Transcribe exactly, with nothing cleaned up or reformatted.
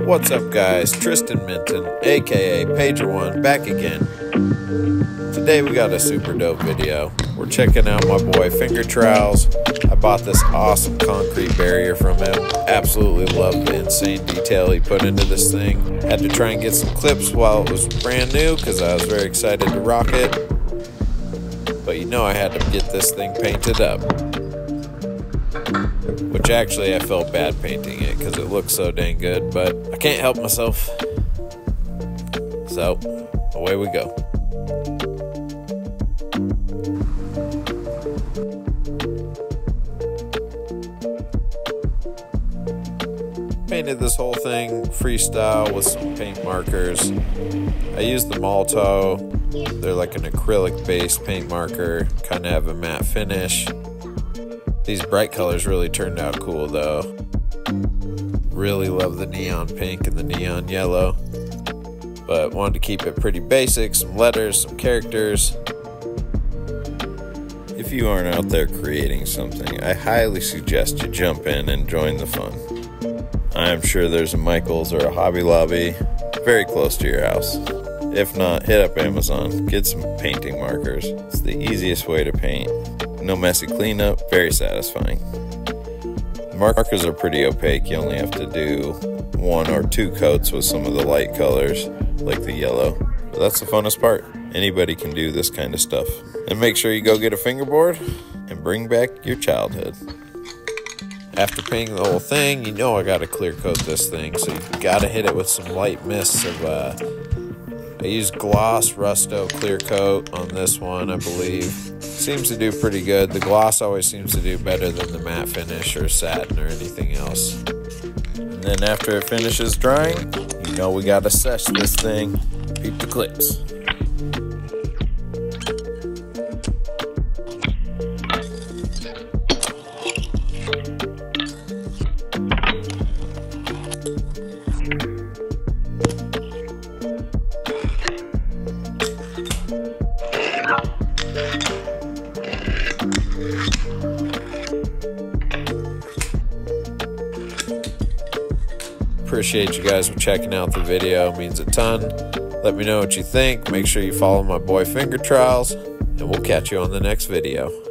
What's up guys, Tristan Minton, aka Page One, back again. Today we got a super dope video. We're checking out my boy Finger Trials. I bought this awesome concrete barrier from him. Absolutely love the insane detail he put into this thing. Had to try and get some clips while it was brand new because I was very excited to rock it. But you know I had to get this thing painted up. Which actually I felt bad painting it because it looks so dang good, but I can't help myself. So away we go. Painted this whole thing freestyle with some paint markers. I used the Molto. They're like an acrylic based paint marker, kind of have a matte finish. These bright colors really turned out cool though. Really love the neon pink and the neon yellow, but wanted to keep it pretty basic, some letters, some characters. If you aren't out there creating something, I highly suggest you jump in and join the fun. I'm sure there's a Michaels or a Hobby Lobby very close to your house. If not, hit up Amazon, get some painting markers. It's the easiest way to paint. No messy cleanup, very satisfying. The markers are pretty opaque, you only have to do one or two coats with some of the light colors, like the yellow. But that's the funnest part. Anybody can do this kind of stuff. And make sure you go get a fingerboard and bring back your childhood. After painting the whole thing, you know I gotta clear coat this thing, so you gotta hit it with some light mists of, uh, I used Gloss Rusto Clear Coat on this one, I believe. Seems to do pretty good. The gloss always seems to do better than the matte finish or satin or anything else. And then after it finishes drying, you know we gotta sesh this thing. Peep the clips. Appreciate you guys for checking out the video, it means a ton. Let me know what you think, make sure you follow my boy Finger Trials, and we'll catch you on the next video.